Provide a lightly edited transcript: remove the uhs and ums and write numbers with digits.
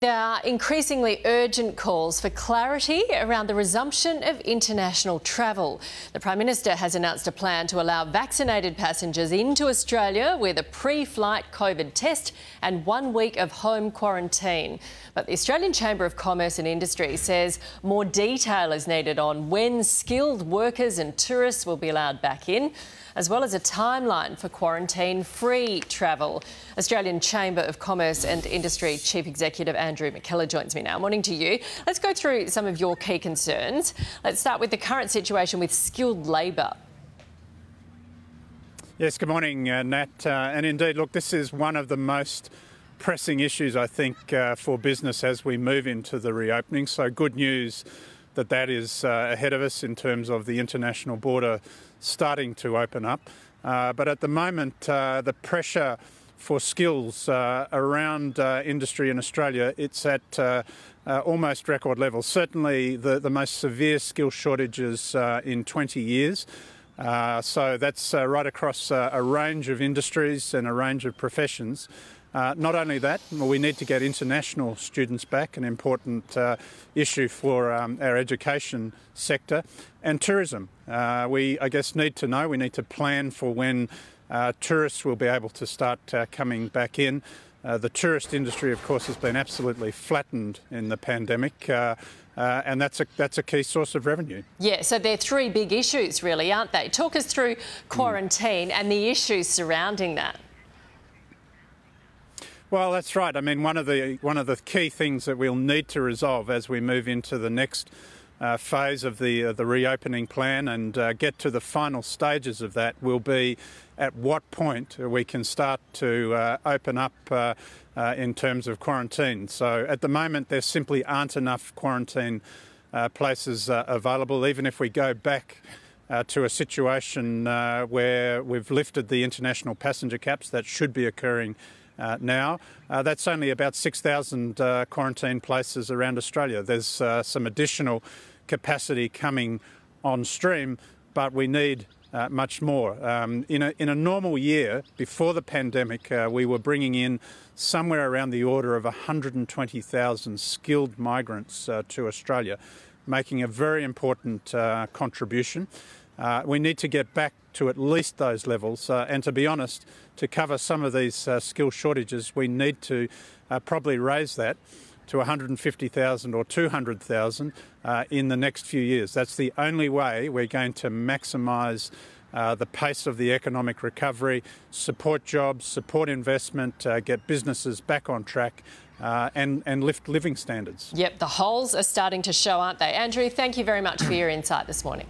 There are increasingly urgent calls for clarity around the resumption of international travel. The Prime Minister has announced a plan to allow vaccinated passengers into Australia with a pre-flight COVID test and 1 week of home quarantine. But the Australian Chamber of Commerce and Industry says more detail is needed on when skilled workers and tourists will be allowed back in, as well as a timeline for quarantine-free travel. Australian Chamber of Commerce and Industry Chief Executive Andrew McKellar joins me now. Morning to you. Let's go through some of your key concerns. Let's start with the current situation with skilled labour. Yes, good morning, Nat. And indeed, look, this is one of the most pressing issues, I think, for business as we move into the reopening. So good news that is ahead of us in terms of the international border starting to open up. But at the moment, the pressure for skills around industry in Australia, it's at almost record levels. Certainly the most severe skill shortages in 20 years. So that's right across a range of industries and a range of professions. Not only that, we need to get international students back, an important issue for our education sector, and tourism. We, I guess, need to know, we need to plan for when tourists will be able to start coming back in. The tourist industry, of course, has been absolutely flattened in the pandemic, and that's a key source of revenue. Yeah, so they're three big issues, really, aren't they? Talk us through quarantine and the issues surrounding that. Well, that's right. I mean, one of the key things that we'll need to resolve as we move into the next phase of the reopening plan and get to the final stages of that will be at what point we can start to open up in terms of quarantine. So at the moment, there simply aren't enough quarantine places available, even if we go back to a situation where we've lifted the international passenger caps. That should be occurring now. That's only about 6,000 quarantine places around Australia. There's some additional capacity coming on stream, but we need much more. In a normal year, before the pandemic, we were bringing in somewhere around the order of 120,000 skilled migrants to Australia, making a very important contribution. We need to get back to at least those levels, and to be honest, to cover some of these skill shortages, we need to probably raise that to 150,000 or 200,000 in the next few years. That's the only way we're going to maximise the pace of the economic recovery, support jobs, support investment, get businesses back on track and lift living standards. Yep, the holes are starting to show, aren't they? Andrew, thank you very much for your insight this morning.